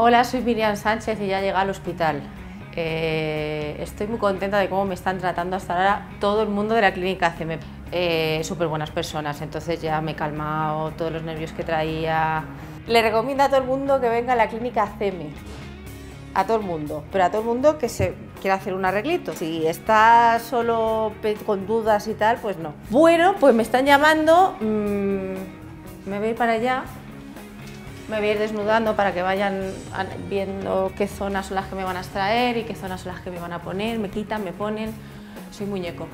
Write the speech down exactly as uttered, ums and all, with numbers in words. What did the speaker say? Hola, soy Miriam Sánchez y ya llegué al hospital. Eh, estoy muy contenta de cómo me están tratando hasta ahora todo el mundo de la clínica C M E. Eh, Súper buenas personas, entonces ya me he calmado todos los nervios que traía. Le recomiendo a todo el mundo que venga a la clínica C M E. A todo el mundo, pero a todo el mundo que se quiera hacer un arreglito. Si está solo con dudas y tal, pues no. Bueno, pues me están llamando, mmm, me voy a ir para allá. Me voy a ir desnudando para que vayan viendo qué zonas son las que me van a extraer y qué zonas son las que me van a poner, me quitan, me ponen. Soy muñeco.